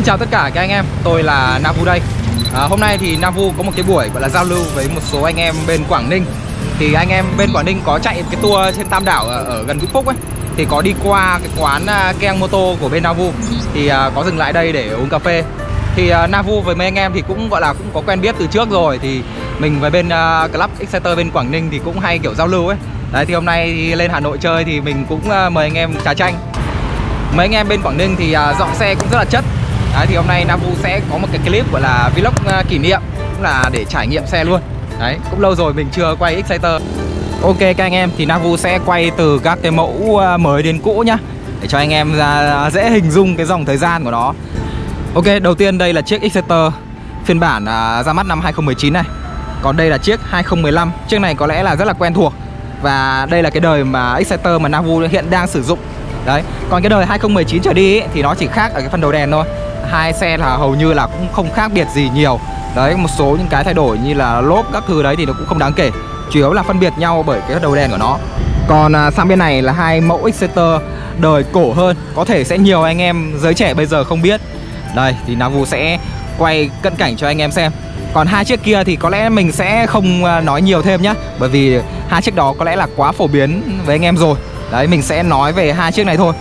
Xin chào tất cả các anh em, tôi là Navu đây. Hôm nay thì Navu có một cái buổi gọi là giao lưu với một số anh em bên Quảng Ninh. Thì anh em bên Quảng Ninh có chạy cái tour trên Tam Đảo ở gần Vũ Phúc ấy, thì có đi qua cái quán Ken Moto của bên Navu, thì có dừng lại đây để uống cà phê. Thì Navu với mấy anh em thì cũng gọi là cũng có quen biết từ trước rồi. Thì mình với bên Club Exciter bên Quảng Ninh thì cũng hay kiểu giao lưu ấy. Đấy, thì hôm nay thì lên Hà Nội chơi thì mình cũng mời anh em trà chanh. Mấy anh em bên Quảng Ninh thì dọn xe cũng rất là chất. Đấy, thì hôm nay Navu sẽ có một cái clip gọi là vlog kỷ niệm, cũng là để trải nghiệm xe luôn. Đấy, cũng lâu rồi mình chưa quay Exciter. Ok các anh em, thì Navu sẽ quay từ các cái mẫu mới đến cũ nhá, để cho anh em dễ hình dung cái dòng thời gian của nó. Ok, đầu tiên đây là chiếc Exciter phiên bản ra mắt năm 2019 này. Còn đây là chiếc 2015, chiếc này có lẽ là rất là quen thuộc. Và đây là cái đời mà Exciter mà Navu hiện đang sử dụng. Đấy, còn cái đời 2019 trở đi ấy, thì nó chỉ khác ở cái phần đầu đèn thôi. Hai xe là hầu như là cũng không khác biệt gì nhiều. Đấy, một số những cái thay đổi như là lốp các thứ đấy thì nó cũng không đáng kể, chủ yếu là phân biệt nhau bởi cái đầu đèn của nó. Còn sang bên này là hai mẫu Exciter đời cổ hơn, có thể sẽ nhiều anh em giới trẻ bây giờ không biết. Đây, thì Navu sẽ quay cận cảnh cho anh em xem. Còn hai chiếc kia thì có lẽ mình sẽ không nói nhiều thêm nhá, bởi vì hai chiếc đó có lẽ là quá phổ biến với anh em rồi. Đấy, mình sẽ nói về hai chiếc này thôi.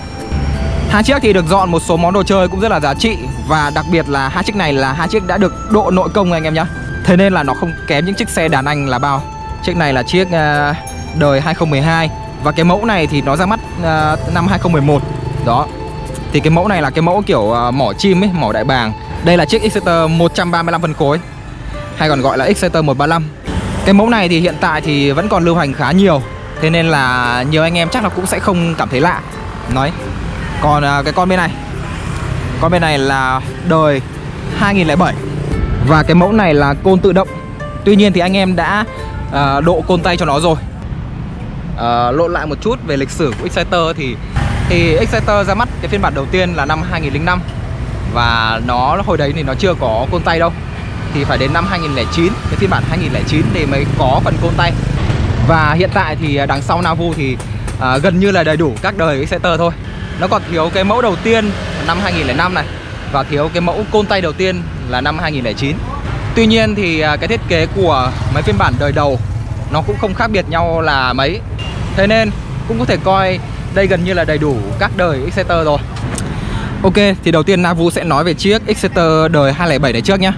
Hai chiếc thì được dọn một số món đồ chơi cũng rất là giá trị. Và đặc biệt là hai chiếc này là hai chiếc đã được độ nội công anh em nhá, thế nên là nó không kém những chiếc xe đàn anh là bao. Chiếc này là chiếc đời 2012. Và cái mẫu này thì nó ra mắt năm 2011. Đó. Thì cái mẫu này là cái mẫu kiểu mỏ chim ấy, mỏ đại bàng. Đây là chiếc Exciter 135 phân khối, hay còn gọi là Exciter 135. Cái mẫu này thì hiện tại thì vẫn còn lưu hành khá nhiều, thế nên là nhiều anh em chắc là cũng sẽ không cảm thấy lạ. Nói. Còn cái con bên này, con bên này là đời 2007. Và cái mẫu này là côn tự động. Tuy nhiên thì anh em đã độ côn tay cho nó rồi. Lộn lại một chút về lịch sử của Exciter thì Exciter ra mắt cái phiên bản đầu tiên là năm 2005. Và nó hồi đấy thì nó chưa có côn tay đâu. Thì phải đến năm 2009, cái phiên bản 2009 thì mới có phần côn tay. Và hiện tại thì đằng sau Navu thì gần như là đầy đủ các đời Exciter thôi. Nó còn thiếu cái mẫu đầu tiên năm 2005 này, và thiếu cái mẫu côn tay đầu tiên là năm 2009. Tuy nhiên thì cái thiết kế của mấy phiên bản đời đầu nó cũng không khác biệt nhau là mấy, thế nên cũng có thể coi đây gần như là đầy đủ các đời Exciter rồi. Ok, thì đầu tiên Navu sẽ nói về chiếc Exciter đời 2007 này trước nhá.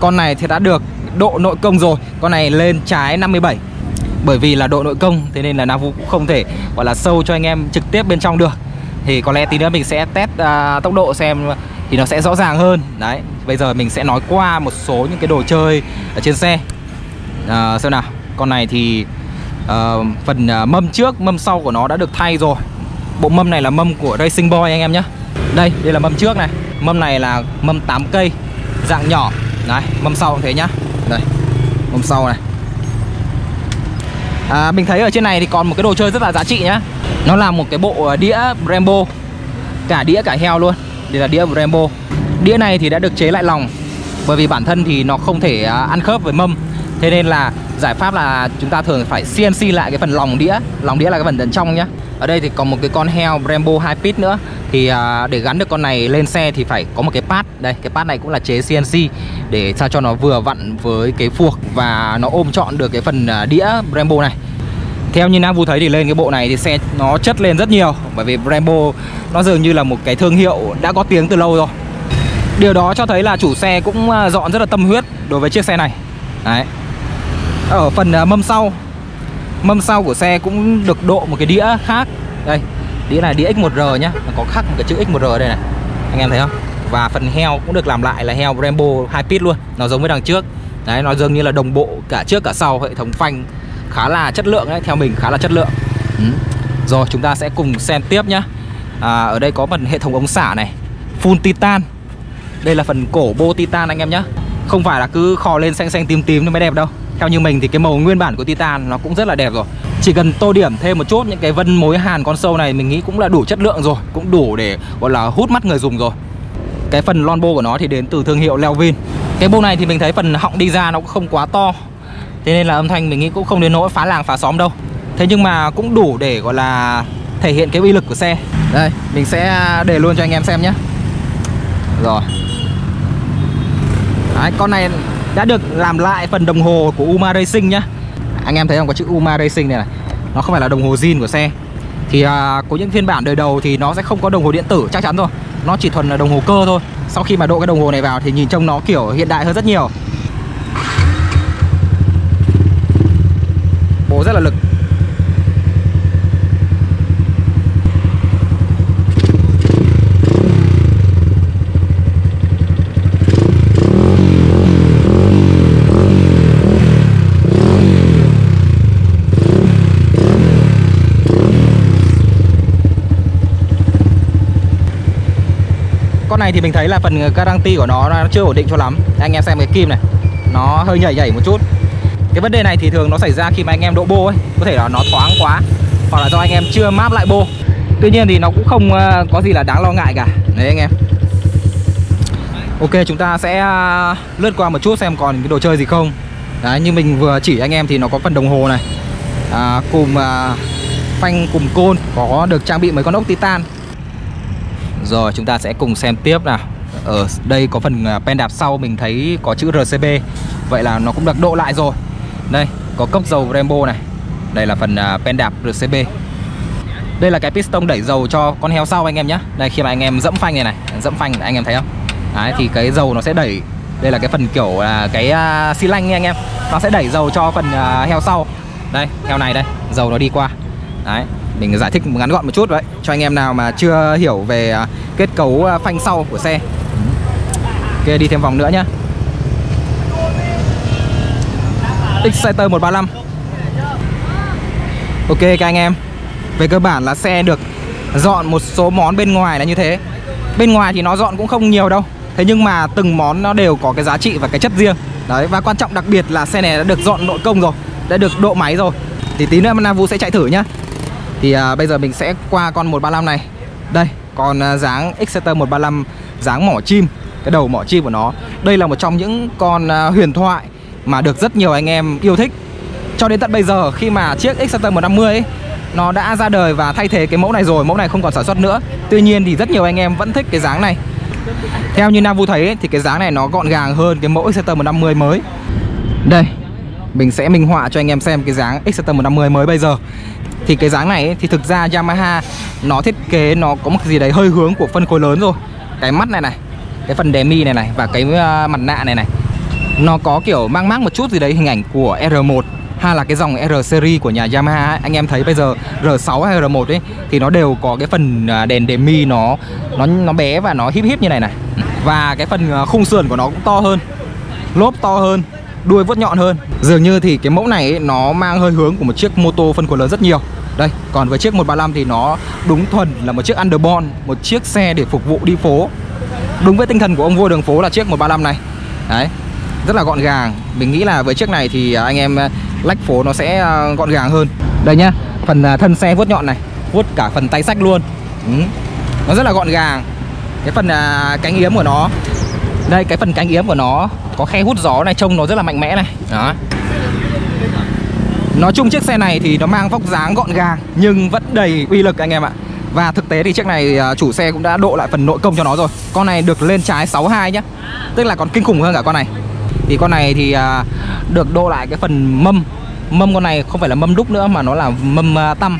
Con này thì đã được độ nội công rồi. Con này lên trái 57. Bởi vì là độ nội công, thế nên là Navu cũng không thể gọi là sâu cho anh em trực tiếp bên trong được. Thì có lẽ tí nữa mình sẽ test tốc độ xem thì nó sẽ rõ ràng hơn. Đấy, bây giờ mình sẽ nói qua một số những cái đồ chơi ở trên xe. Xem nào, con này thì phần mâm trước, mâm sau của nó đã được thay rồi. Bộ mâm này là mâm của Racing Boy anh em nhé. Đây là mâm trước này. Mâm này là mâm 8 cây, dạng nhỏ. Đấy, mâm sau cũng thế nhá. Đây, mâm sau này. Mình thấy ở trên này thì còn một cái đồ chơi rất là giá trị nhá. Nó là một cái bộ đĩa Brembo, cả đĩa cả heo luôn. Đây là đĩa Brembo. Đĩa này thì đã được chế lại lòng, bởi vì bản thân thì nó không thể ăn khớp với mâm, thế nên là giải pháp là chúng ta thường phải CNC lại cái phần lòng đĩa. Lòng đĩa là cái phần bên trong nhá. Ở đây thì còn một cái con heo Brembo 2 pit nữa. Thì để gắn được con này lên xe thì phải có một cái pad. Đây, cái pad này cũng là chế CNC, để sao cho nó vừa vặn với cái phuộc và nó ôm trọn được cái phần đĩa Brembo này. Theo như Navu thấy thì lên cái bộ này thì xe nó chất lên rất nhiều, bởi vì Brembo nó dường như là một cái thương hiệu đã có tiếng từ lâu rồi. Điều đó cho thấy là chủ xe cũng dọn rất là tâm huyết đối với chiếc xe này. Đấy. Ở phần mâm sau của xe cũng được độ một cái đĩa khác. Đây, đĩa này đĩa X1R nhá, nó có khắc một cái chữ X1R đây này, anh em thấy không? Và phần heo cũng được làm lại là heo Brembo 2 pit luôn, nó giống với đằng trước. Đấy, nó dường như là đồng bộ cả trước cả sau, hệ thống phanh khá là chất lượng đấy, theo mình khá là chất lượng. Rồi chúng ta sẽ cùng xem tiếp nhá. Ở đây có phần hệ thống ống xả này, full Titan. Đây là phần cổ bô Titan anh em nhá. Không phải là cứ khò lên xanh xanh tím tím nó mới đẹp đâu. Theo như mình thì cái màu nguyên bản của Titan nó cũng rất là đẹp rồi. Chỉ cần tô điểm thêm một chút những cái vân mối hàn con sâu này, mình nghĩ cũng là đủ chất lượng rồi, cũng đủ để gọi là hút mắt người dùng rồi. Cái phần lon bô của nó thì đến từ thương hiệu Leo Vin. Cái bô này thì mình thấy phần họng đi ra nó cũng không quá to, thế nên là âm thanh mình nghĩ cũng không đến nỗi phá làng phá xóm đâu. Thế nhưng mà cũng đủ để gọi là thể hiện cái uy lực của xe. Đây, mình sẽ để luôn cho anh em xem nhé. Rồi, Đấy, con này đã được làm lại phần đồng hồ của UMA Racing nhá. Anh em thấy không, có chữ UMA Racing này này. Nó không phải là đồng hồ zin của xe. Thì có những phiên bản đời đầu thì nó sẽ không có đồng hồ điện tử chắc chắn rồi. Nó chỉ thuần là đồng hồ cơ thôi. Sau khi mà độ cái đồng hồ này vào thì nhìn trông nó kiểu hiện đại hơn rất nhiều. Bố rất là lực. Con này thì mình thấy là phần garanti của nó chưa ổn định cho lắm. Anh em xem cái kim này, nó hơi nhảy nhảy một chút. Cái vấn đề này thì thường nó xảy ra khi mà anh em độ bô ấy. Có thể là nó thoáng quá, hoặc là do anh em chưa map lại bô. Tuy nhiên thì nó cũng không có gì là đáng lo ngại cả. Đấy anh em. Ok, chúng ta sẽ lướt qua một chút xem còn cái đồ chơi gì không. Đấy, như mình vừa chỉ anh em thì nó có phần đồng hồ này, cùng phanh, cùng côn. Có được trang bị mấy con ốc Titan. Rồi chúng ta sẽ cùng xem tiếp nào. Ở đây có phần pen đạp sau mình thấy có chữ RCB. Vậy là nó cũng được độ lại rồi. Đây có cốc dầu Brembo này. Đây là phần pen đạp RCB. Đây là cái piston đẩy dầu cho con heo sau anh em nhé. Đây khi mà anh em dẫm phanh này này, dẫm phanh anh em thấy không? Đấy, thì cái dầu nó sẽ đẩy. Đây là cái phần kiểu cái xi lanh nha anh em. Nó sẽ đẩy dầu cho phần heo sau. Đây heo này đây, dầu nó đi qua. Đấy, mình giải thích ngắn gọn một chút vậy cho anh em nào mà chưa hiểu về kết cấu phanh sau của xe. Ok, đi thêm vòng nữa nhá. Exciter 135. Ok các anh em, về cơ bản là xe được dọn một số món bên ngoài là như thế. Bên ngoài thì nó dọn cũng không nhiều đâu. Thế nhưng mà từng món nó đều có cái giá trị và cái chất riêng. Đấy, và quan trọng đặc biệt là xe này đã được dọn nội công rồi, đã được độ máy rồi. Thì tí nữa Navu sẽ chạy thử nhá. Thì bây giờ mình sẽ qua con 135 này. Đây, con dáng Exciter 135 dáng mỏ chim. Cái đầu mỏ chim của nó. Đây là một trong những con huyền thoại mà được rất nhiều anh em yêu thích. Cho đến tận bây giờ khi mà chiếc Exciter 150 ấy, nó đã ra đời và thay thế cái mẫu này rồi. Mẫu này không còn sản xuất nữa. Tuy nhiên thì rất nhiều anh em vẫn thích cái dáng này. Theo như Navu thấy ấy, thì cái dáng này nó gọn gàng hơn cái mẫu Exciter 150 mới. Đây, mình sẽ minh họa cho anh em xem cái dáng Exciter 150 mới bây giờ. Thì cái dáng này ấy, thì thực ra Yamaha nó thiết kế nó có một gì đấy hơi hướng của phân khối lớn rồi. Cái mắt này này, cái phần đè mi này này và cái mặt nạ này này, nó có kiểu mang mác một chút gì đấy hình ảnh của R1 hay là cái dòng R series của nhà Yamaha ấy. Anh em thấy bây giờ R6 hay R1 ấy thì nó đều có cái phần đèn đè mi nó bé và nó híp híp như này này. Và cái phần khung sườn của nó cũng to hơn, lốp to hơn, đuôi vuốt nhọn hơn. Dường như thì cái mẫu này ấy, nó mang hơi hướng của một chiếc mô tô phân khối lớn rất nhiều. Đây, còn với chiếc 135 thì nó đúng thuần là một chiếc underborn, một chiếc xe để phục vụ đi phố. Đúng với tinh thần của ông vua đường phố là chiếc 135 này. Đấy, rất là gọn gàng. Mình nghĩ là với chiếc này thì anh em lách phố nó sẽ gọn gàng hơn. Đây nhá, phần thân xe vuốt nhọn này, vuốt cả phần tay sách luôn. Nó rất là gọn gàng. Cái phần cánh yếm của nó. Đây, cái phần cánh yếm của nó có khe hút gió này, trông nó rất là mạnh mẽ này. Đó. Nói chung chiếc xe này thì nó mang vóc dáng gọn gàng nhưng vẫn đầy uy lực anh em ạ. Và thực tế thì chiếc này chủ xe cũng đã độ lại phần nội công cho nó rồi. Con này được lên trái 62 nhá. Tức là còn kinh khủng hơn cả con này. Thì con này thì được độ lại cái phần mâm. Mâm con này không phải là mâm đúc nữa mà nó là mâm tăm.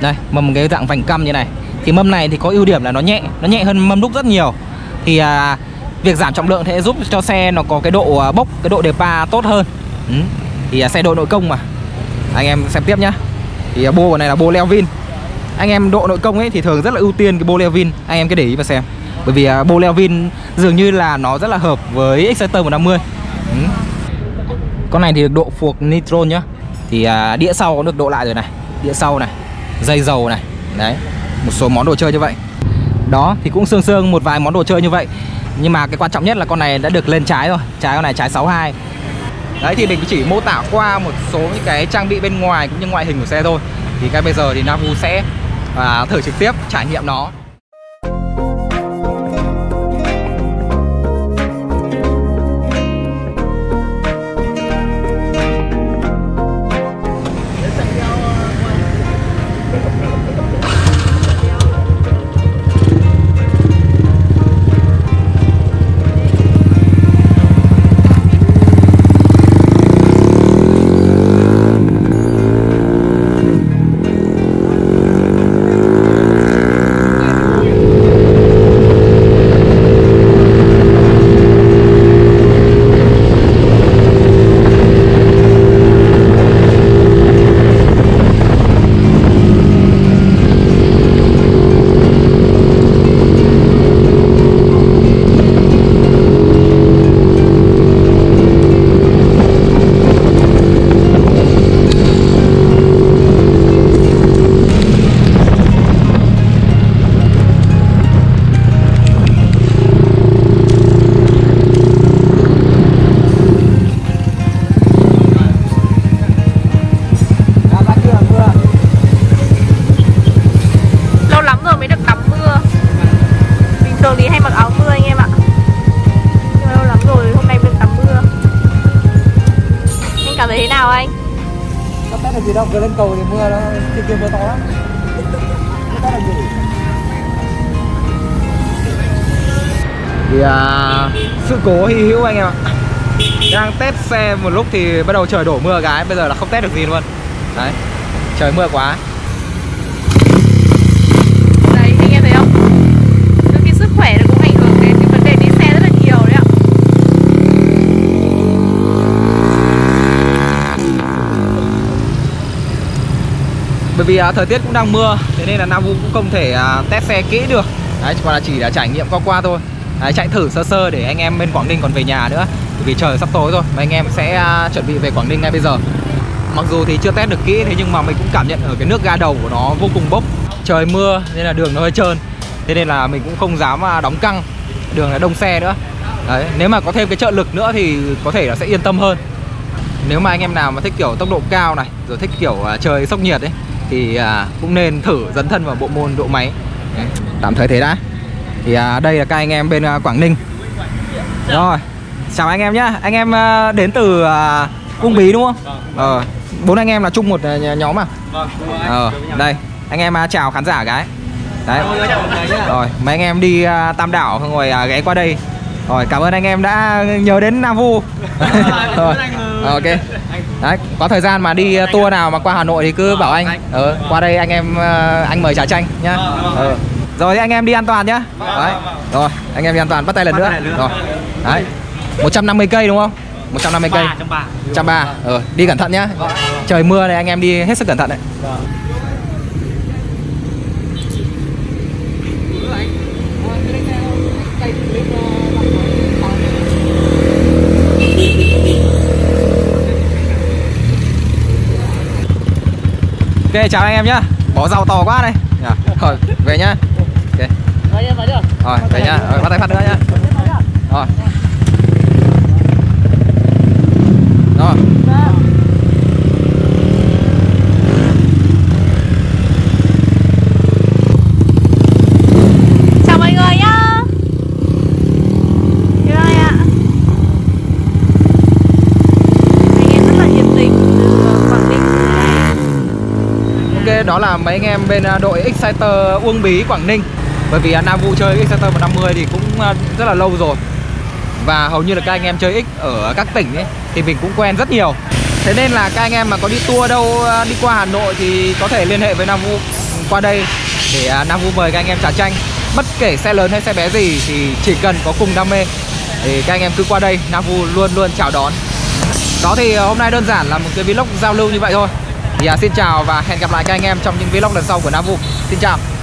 Đây, mâm cái dạng vành căm như này. Thì mâm này thì có ưu điểm là nó nhẹ hơn mâm đúc rất nhiều. Thì việc giảm trọng lượng sẽ giúp cho xe nó có cái độ bốc, cái độ depa tốt hơn. Thì xe độ nội công mà. Anh em xem tiếp nhá. Thì bô này là bô Leo Vin. Anh em độ nội công ấy thì thường rất là ưu tiên cái bô Leo Vin. Anh em cứ để ý và xem. Bởi vì bô Leo Vin dường như là nó rất là hợp với Exciter 150. Con này thì được độ phuộc Nitron nhá. Thì đĩa sau cũng được độ lại rồi này. Đĩa sau này, dây dầu này. Đấy, một số món đồ chơi như vậy. Đó, thì cũng sương một vài món đồ chơi như vậy. Nhưng mà cái quan trọng nhất là con này đã được lên trái rồi. Trái con này trái 62. Đấy, thì mình chỉ mô tả qua một số những cái trang bị bên ngoài cũng như ngoại hình của xe thôi. Thì ngay bây giờ thì Navu sẽ thử trực tiếp trải nghiệm nó. cảm thấy thế nào anh? Không tắt được gì đâu, vừa lên cầu thì mưa nó kia kia mưa to lắm. Không tắt được gì. Thì sự cố hy hữu anh em ạ. Đang test xe một lúc thì bắt đầu trời đổ mưa cái, bây giờ là không test được gì luôn. Đấy, trời mưa quá. Đấy, anh em thấy không? Đôi khi sức khỏe nó cũng ảnh hưởng đến cái vấn đề đi xe rất là nhiều đấy ạ. Bởi vì thời tiết cũng đang mưa, thế nên là Navu cũng không thể test xe kỹ được. Đấy, còn là chỉ là trải nghiệm qua qua thôi. Đấy, chạy thử sơ sơ để anh em bên Quảng Ninh còn về nhà nữa. Vì trời sắp tối rồi mà anh em sẽ chuẩn bị về Quảng Ninh ngay bây giờ. Mặc dù thì chưa test được kỹ, thế nhưng mà mình cũng cảm nhận ở cái nước ga đầu của nó vô cùng bốc. Trời mưa nên là đường nó hơi trơn, thế nên là mình cũng không dám đóng căng. Đường là đông xe nữa. Đấy, nếu mà có thêm cái trợ lực nữa thì có thể là sẽ yên tâm hơn. Nếu mà anh em nào mà thích kiểu tốc độ cao này, rồi thích kiểu trời sốc nhiệt ấy, thì cũng nên thử dấn thân vào bộ môn độ máy. Tạm thời thế đã. Thì đây là các anh em bên Quảng Ninh. Rồi, chào anh em nhá. Anh em đến từ Uông Bí đúng không? Vâng. Bốn anh em là chung một nhóm à? Vâng. Đây, anh em chào khán giả cái. Đấy. Rồi, mấy anh em đi Tam Đảo rồi ghé qua đây. Rồi, cảm ơn anh em đã nhớ đến Navu. Rồi. Ok. Đấy, có thời gian mà đi tour nào mà qua Hà Nội thì cứ bảo anh. Qua đây anh em anh mời trà chanh nhá. Rồi anh em đi an toàn nhá. Đấy. Rồi, anh em đi an toàn, bắt tay lần nữa. Rồi. Đấy. 150 cây đúng không? 150 cây. 130. Đi cẩn thận nhá. Trời mưa này anh em đi hết sức cẩn thận đấy. Ok, chào anh em nhá. Bó rau to quá đây. Rồi, về nhá. Ok. Rồi, về nhá. Rồi, bắt tay phát nữa nhá. Rồi. Rồi. Chào mọi người nhá. Thế đây ạ. Anh em rất là nhiệt tình từ Quảng Ninh. Ok, đó là mấy anh em bên đội Exciter Uông Bí Quảng Ninh. Bởi vì Navu chơi Exciter 150 thì cũng rất là lâu rồi. Và hầu như là các anh em chơi X ở các tỉnh ấy thì mình cũng quen rất nhiều. Thế nên là các anh em mà có đi tour đâu đi qua Hà Nội thì có thể liên hệ với Navu qua đây để Navu mời các anh em trà chanh. Bất kể xe lớn hay xe bé gì thì chỉ cần có cùng đam mê thì các anh em cứ qua đây, Navu luôn luôn chào đón. Đó thì hôm nay đơn giản là một cái vlog giao lưu như vậy thôi. Thì xin chào và hẹn gặp lại các anh em trong những vlog lần sau của Navu. Xin chào.